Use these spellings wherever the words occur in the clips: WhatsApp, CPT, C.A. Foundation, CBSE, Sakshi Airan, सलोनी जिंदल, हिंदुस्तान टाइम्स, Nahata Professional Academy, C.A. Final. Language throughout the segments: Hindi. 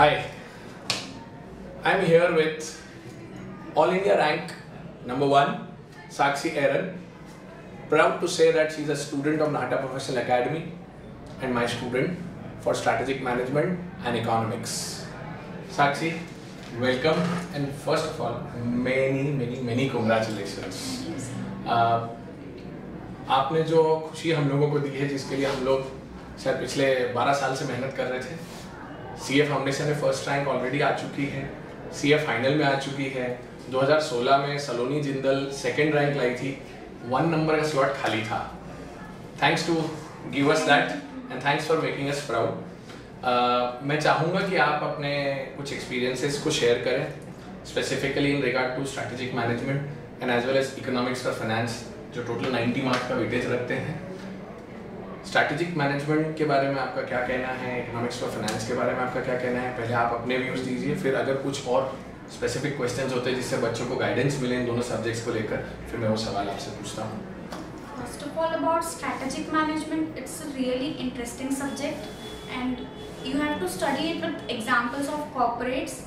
Hi, I'm here with All India rank #1, Sakshi Airan. Proud to say that she's a student of Nahata Professional Academy and my student for Strategic Management and Economics. Sakshi, welcome, and first of all, many congratulations. आपने जो खुशी हम लोगों को दी है जिसके लिए हम लोग शायद पिछले 12 साल से मेहनत कर रहे थे, C.A. Foundation में फर्स्ट रैंक ऑलरेडी आ चुकी है, C.A. Final में आ चुकी है, 2016 में सलोनी जिंदल सेकंड रैंक लाई थी, 1 नंबर का स्लॉट खाली था. Thanks to give us that and thanks for making us proud. मैं चाहूँगा कि आप अपने कुछ एक्सपीरियंसेस को शेयर करें, specifically in regard to strategic management and as well as economics और फाइनेंस, जो टोटल 90 मार्क्स का वेटेज रखते हैं. स्ट्रैटेजिक मैनेजमेंट के बारे में आपका क्या कहना है, इकोनॉमिक्स और फाइनेंस के बारे में आपका क्या कहना है? पहले आप अपने व्यूज दीजिए, फिर अगर कुछ और स्पेसिफिक क्वेश्चंस होते हैं जिससे बच्चों को गाइडेंस मिले इन दोनों सब्जेक्ट्स को लेकर, फिर मैं वो सवाल आपसे पूछता हूँ. First of all about strategic management, it's a really interesting subject and you have to study it with examples of corporates.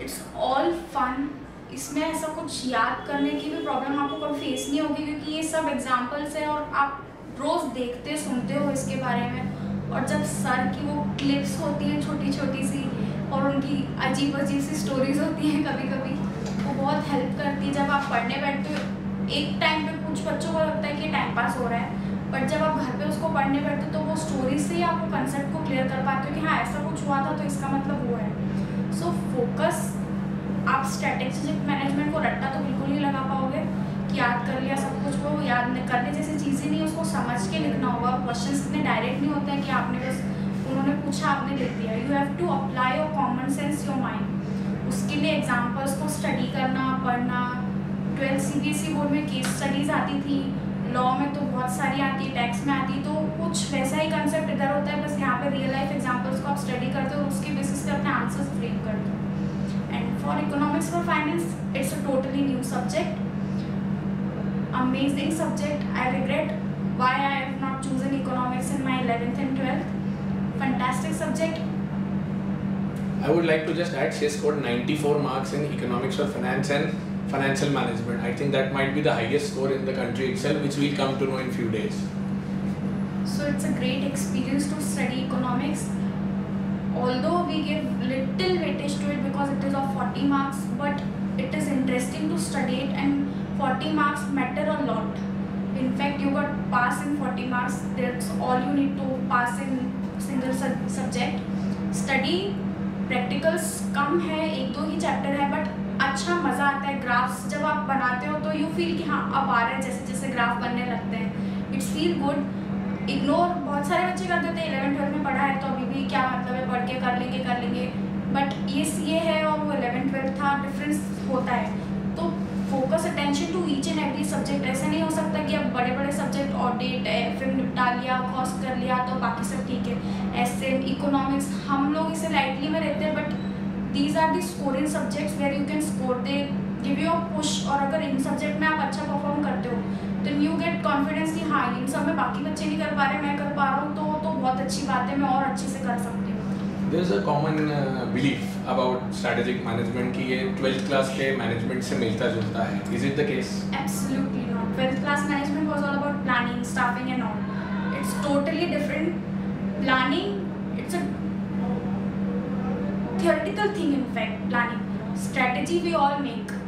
It's all fun. इसमें ऐसा कुछ याद करने की भी प्रॉब्लम आपको कभी फेस नहीं होगी क्योंकि ये सब एग्जाम्पल्स हैं और आप रोज़ देखते सुनते हो इसके बारे में. और जब सर की वो क्लिप्स होती हैं छोटी छोटी सी और उनकी अजीब अजीब सी स्टोरीज होती हैं कभी कभी, वो बहुत हेल्प करती है. जब आप पढ़ने बैठते हो एक टाइम पे कुछ बच्चों को लगता है कि टाइम पास हो रहा है, बट जब आप घर पर उसको पढ़ने बैठते हो तो वो स्टोरी से ही आपको कंसेप्ट को क्लियर कर पाते हो कि हाँ ऐसा कुछ हुआ था तो इसका मतलब वो है. सो फोकस, आप स्ट्रैटेजिक मैनेजमेंट को रट्टा तो बिल्कुल नहीं लगा पाओगे कि याद कर लिया सब कुछ. वो याद करने जैसी चीज़ें नहीं, उसको समझ के लिखना होगा. क्वेश्चन इतने डायरेक्ट नहीं होते हैं कि आपने बस उन्होंने पूछा आपने लिख दिया. You have to apply your common sense, your mind. उसके लिए एग्जाम्पल्स को स्टडी करना, पढ़ना. 12th CBSE बोर्ड में केस स्टडीज आती थी, लॉ में तो बहुत सारी आती है, टैक्स में आती, तो कुछ वैसा ही कंसेप्ट इधर होता है. बस यहाँ पर रियल लाइफ एग्जाम्पल्स को आप स्टडी करते हो, उसके बेसिस पर अपने आंसर्स फ्रेम करते हो. And for economics, for finance, it's a totally new subject, amazing subject. I regret why I have not chosen economics in my 11th and 12th. Fantastic subject. I would like to just add, she has scored 94 marks in economics or finance and financial management. I think that might be the highest score in the country itself, which we'll come to know in few days. So it's a great experience to study economics. Although we give little weightage to it because it is of 40 marks, but it is interesting to study it and 40 marks matter a lot. In fact, you got pass in 40 marks. That's all you need to pass in single subject. Study practicals कम है, 1-2 ही chapter है, but अच्छा मज़ा आता है. Graphs जब आप बनाते हो तो you feel कि हाँ अब आ रहे हैं, जैसे जैसे graph बनने लगते हैं. It's feel good. इग्नोर बहुत सारे बच्चे करते थे, 11-12 में पढ़ा है तो अभी भी क्या मतलब है, पढ़ के कर लेंगे, बट ये है और वो 11-12 था, डिफरेंस होता है. तो focus attention to each and every subject. ऐसा नहीं हो सकता कि अब बड़े बड़े सब्जेक्ट ऑडिट फिर निपटा लिया, कॉस्ट कर लिया तो बाकी सब ठीक है. ऐसे इकोनॉमिक्स हम लोग इसे लाइटली में रहते हैं, but these are the scoring subjects where you can score, they give you push. और अगर इन सब्जेक्ट में आप अच्छा परफॉर्म करते हो तो यू गेट कॉन्फिडेंस कि हाँ इन सब में बाकी बच्चे नहीं कर पा रहे, मैं कर पा रहा हूँ, तो बहुत अच्छी बात है, मैं और अच्छे से कर सकती हूँ. There is a common belief about strategic management कि ये 12th क्लास के मैनेजमेंट से मिलता जुलता है. Is it the case? Absolutely not. 12th class management was all about planning, staffing and all. It's totally different. Planning it's a theoretical thing. In fact planning strategy we all make.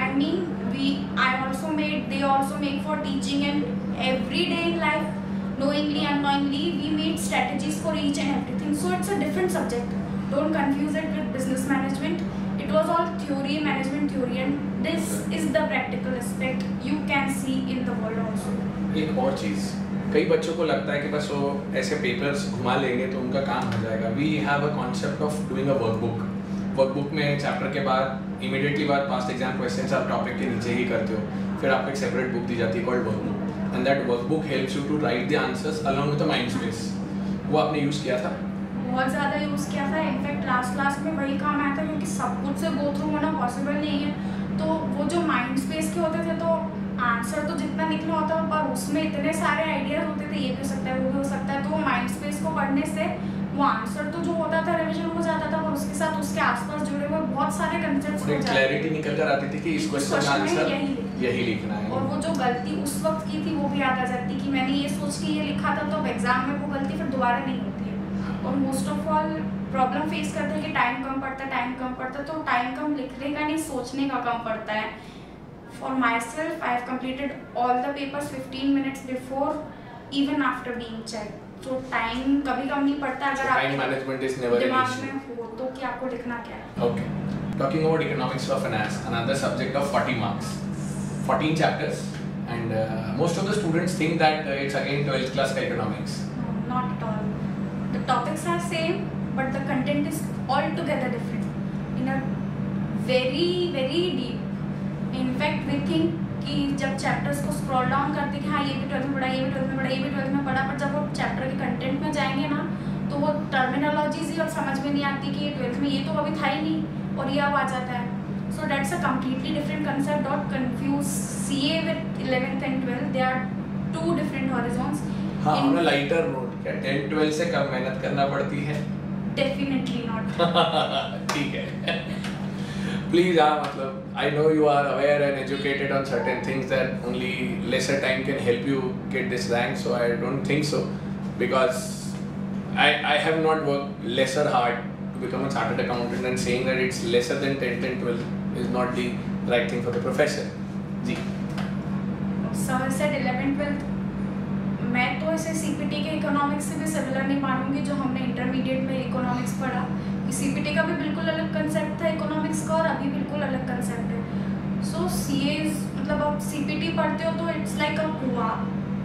I mean, I also made, they also make for teaching, and every day in life, knowingly, unknowingly, we made strategies for each and everything. So it's a different subject. Don't confuse it with business management. It was all theory, management theory, and this is the practical aspect you can see in the world also. एक और चीज़, कई बच्चों को लगता है कि बस वो ऐसे papers घुमा लेंगे तो उनका काम हो जाएगा. We have a concept of doing a workbook. Workbook में चैप्टर के बाद इमीडिएटली बाद पास्ट एग्जाम क्वेश्चंस आप टॉपिक के नीचे ही करते हो, फिर आपको एक सेपरेट बुक दी जाती है called workbook, and that workbook helps you to write the answers along with the mind space. वो आपने यूज़ किया था? बहुत ज़्यादा यूज़ किया था. इनफैक्ट लास्ट में वही काम आया था क्योंकि सब कुछ से गो थ्रू होना पॉसिबल नहीं है. तो वो जो माइंड स्पेस के होते थे, तो आंसर तो जितना निकला होता पर उसमें इतने सारे आइडियाज होते थे, ये भी हो सकता है, वो भी हो सकता है. तो माइंड स्पेस को पढ़ने से वो आंसर तो जो होता था रिविजन हो जाता था, उसके साथ उसके आसपास जुड़े हुए बहुत सारे कंसेप्ट्स में क्लैरिटी निकल कर आती थी कि इस क्वेश्चन का आंसर यही लिखना है। और वो जो गलती उस वक्त की थी वो भी याद आ जाती कि मैंने ये सोच के ये लिखा था, तो एग्जाम में वो गलती फिर दोबारा नहीं होती है। और most of all problem face करते हैं कि टाइम कम पड़ता है, तो टाइम कम लिखने का नहीं, सोचने का कम पड़ता है। For myself I have completed all the papers 15 minutes before even after being check. तो टाइम कभी कम नहीं पड़ता अगर आपके मैनेजमेंट इज नेवर दिमाग में हो तो कि आपको लिखना क्या है। Okay, talking about economics of finance, another subject of 40 marks, 14 chapters, and most of the students think that it's again 12th class का economics. Not at all, the topics are same but the content is all together different in a very, very deep. In fact we think कि जब चैप्टर्स को स्क्रॉल डाउन करते कि हाँ ये भी 12th में पढ़ा, ये भी 12th में पढ़ा, ये भी 12th में पढ़ा, पर जब वो चैप्टर के कंटेंट में जाएंगे ना तो वो टर्मिनोलॉजीज ही समझ में नहीं आती कि ये 12th में ये तो कभी था ही नहीं और ये अब आ जाता है। So that's a completely different concept. डॉट confuse CA with 11th and 12th, they are two different horizons. हाँ, हमें लाइटर रोड क्या 10th 12th से कम मेहनत करना पड़ती है? Definitely not. ठीक है, प्लीज आप मतलब I know you are aware and educated on certain things that only lesser time can help you get this rank, so I don't think so because I have not work lesser hard to become a chartered accountant and saying that it's lesser than 10th and 12th is not the right thing for the profession. जी सर सेड 11th 12th मैं तो इसे CPT के इकोनॉमिक्स से भी सिमिलर नहीं मानूंगी जो हमने इंटरमीडिएट में इकोनॉमिक्स पढ़ा। CPT का भी बिल्कुल अलग कंसेप्ट था इकोनॉमिक्स का और अभी बिल्कुल अलग कंसेप्ट है। सो CA मतलब आप CPT पढ़ते हो तो इट्स लाइक अ कुआ,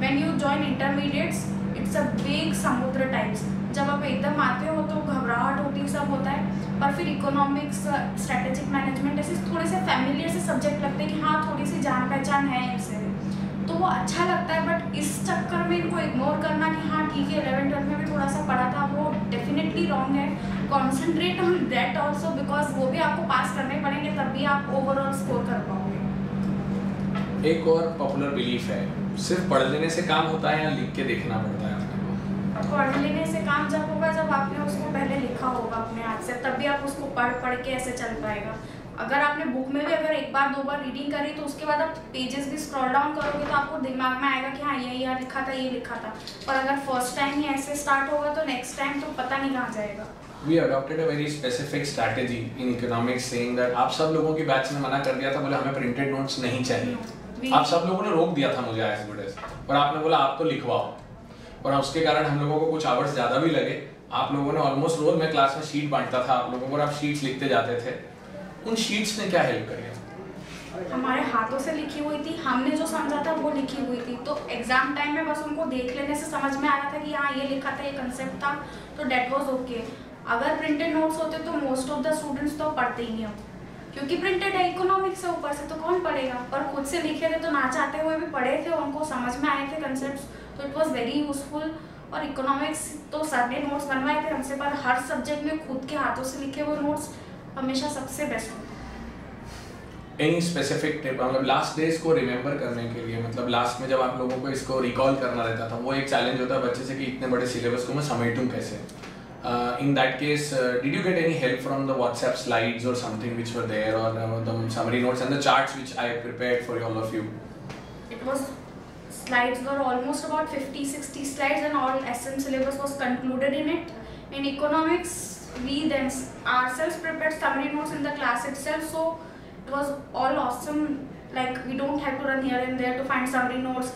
when you join intermediates it's a big समुद्र टाइप्स। जब आप एकदम आते हो तो घबराहट होती, सब होता है, पर फिर इकोनॉमिक्स, स्ट्रेटेजिक मैनेजमेंट ऐसे थोड़े से फैमिलियर से सब्जेक्ट लगते हैं कि हाँ थोड़ी सी जान पहचान है इनसे, तो वो अच्छा लगता है। बट इस चक्कर में इनको इग्नोर करना कि हाँ ठीक है 11th 12th में भी थोड़ा सा पढ़ा था, वो डेफिनेटली रॉन्ग है। Concentrate on that also because वो भी आपको पास करने पड़ेंगे तभी आप ओवरऑल स्कोर कर पाओगे। एक और पॉपुलर बिलीफ है सिर्फ पढ़ लेने से काम होता है या लिख के देखना पड़ता है? पढ़ लेने से काम जब होगा जब आपने उसको पहले लिखा होगा अपने हाथ से, तभी आप उसको पढ़ के ऐसे चल पाएगा। अगर आपने बुक में भी अगर एक बार दो बार रीडिंग करी तो उसके बाद आप पेजेस भी स्क्रॉल डाउन करोगे तो आपको दिमाग में आएगा कि हाँ ये यहाँ लिखा था, ये लिखा था। पर अगर फर्स्ट टाइम ही ऐसे स्टार्ट होगा तो नेक्स्ट टाइम तो पता नहीं कहाँ जाएगा। We adopted a very specific strategy in economics saying that आप सब लोगों की बैच ने मना कर दिया था, बोला हमें प्रिंटेड नोट्स नहीं चाहिए। आप सब लोगों ने रोक दिया था मुझे एज गुड एज, और आपने बोला आप तो लिखवाओ, और उसके कारण हम लोगों को कुछ आवर्स ज़्यादा भी लगे। आप लोगों ने ऑलमोस्ट रोज मैं क्लास में शीट बांटता था आप लोगों को और आप शीट्स लिखते जाते थे। उन शीट्स ने क्या हेल्प करी? हमारे हाथों से लिखी हुई थी, हमने जो समझा था वो लिखी हुई थी, तो एग्जाम टाइम में बस उनको देख लेने से समझ में आया था कि हाँ ये लिखा था, ये कंसेप्ट था, तो डेट वॉज ओके। अगर प्रिंटेड नोट्स होते तो मोस्ट ऑफ द स्टूडेंट्स तो पढ़ते ही नहीं होते क्योंकि प्रिंटेड है, इकोनॉमिक्स से ऊपर से तो कौन पढ़ेगा। पर खुद से लिखे थे तो ना चाहते हुए भी पढ़े थे, उनको समझ में आए थे कंसेप्ट्स, तो इट वाज वेरी यूजफुल। और इकोनॉमिक्स तो सर ने नोट्स बनवाए थे हमसे, पर हर सब्जेक्ट में खुद के हाथों से लिखे हुए नोट्स हमेशा सबसे बेस्ट होते हैं। एनी स्पेसिफिक टिप मतलब लास्ट डेज को रिमेंबर करने के लिए, मतलब लास्ट में जब आप लोगों को इसको रिकॉल करना रहता था वो एक चैलेंज होता है बच्चे से कि इतने बड़े सिलेबस को मैं समेटूँ कैसे। In that case, did you get any help from the WhatsApp slides or something which were there, or the summary notes and the charts which I prepared for all of you? It was slides were almost about 50-60 slides and all SM syllabus was concluded in it. In economics, we then ourselves prepared summary notes in the class itself, so it was all awesome. Like we don't have to run here and there to find summary notes.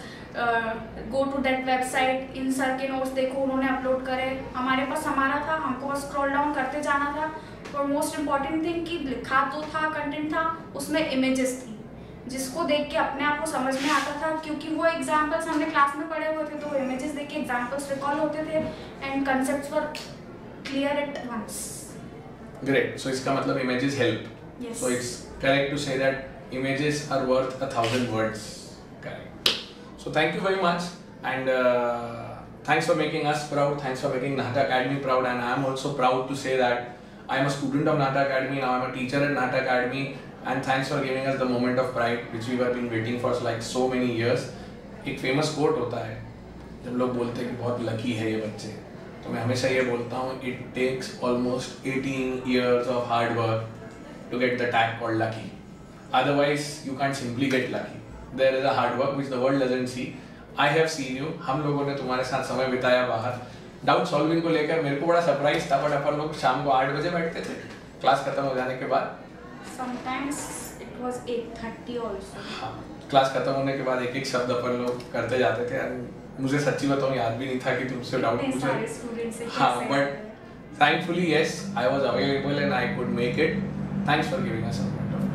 Go to that website, इन सर के नोट्स देखो उन्होंने अपलोड करे, हमारे पास हमारा था, हमको बस स्क्रॉल डाउन करते जाना था। और मोस्ट इम्पॉर्टेंट थिंग कि लिखा तो था, कंटेंट था, उसमें इमेजेस थी जिसको देख के अपने आप को समझ में आता था क्योंकि वो एग्जाम्पल्स हमने क्लास में पढ़े हुए थे, तो इमेजेस देख के एग्जाम्पल्स रिकॉल होते थे and concepts were clear at once. Great, so इसका मतलब images help. Yes, so it's correct to say that images are worth 1000 words। Correct, so thank you very much and thanks for making us proud, thanks for making Nahata Academy proud, and I am also proud to say that I am a student of Nahata Academy now, I am a teacher at Nahata Academy, and thanks for giving us the moment of pride which we were been waiting for like so many years. एक famous quote होता है जब लोग बोलते हैं कि बहुत lucky है ये बच्चे, तो मैं हमेशा ये बोलता हूँ, it takes almost 18 years of hard work to get the tag called lucky. Otherwise you can't simply get lucky. There is a hard work which the world doesn't see. I have seen you. हम लोगों ने तुम्हारे साथ समय बिताया बाहर डाउट सॉल्विंग को लेकर. मेरे को बड़ा सरप्राइज था, बट अपन लोग शाम को 8 बजे बैठते थे क्लास खत्म हो जाने के बाद. Sometimes it was 8:30 also. हाँ, क्लास खत्म होने के बाद एक एक शब्द अपन लोग करते जाते थे. और मुझे सच्ची बताऊँ याद भी नहीं था कि तुमसे डाउट पूछे. हाँ, but thankfully yes I was available and I could make it. Thanks for giving us a point of